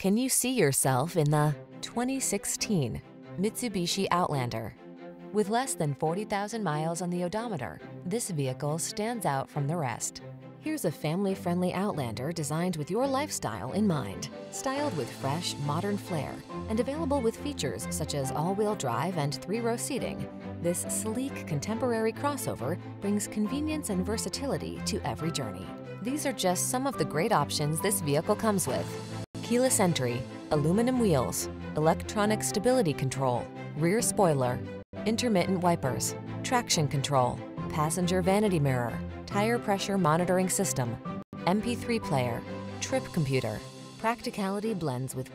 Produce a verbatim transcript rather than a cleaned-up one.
Can you see yourself in the twenty sixteen Mitsubishi Outlander? With less than forty thousand miles on the odometer, this vehicle stands out from the rest. Here's a family-friendly Outlander designed with your lifestyle in mind. Styled with fresh, modern flair and available with features such as all-wheel drive and three-row seating, this sleek, contemporary crossover brings convenience and versatility to every journey. These are just some of the great options this vehicle comes with: keyless entry, aluminum wheels, electronic stability control, rear spoiler, intermittent wipers, traction control, passenger vanity mirror, tire pressure monitoring system, M P three player, trip computer. Practicality blends with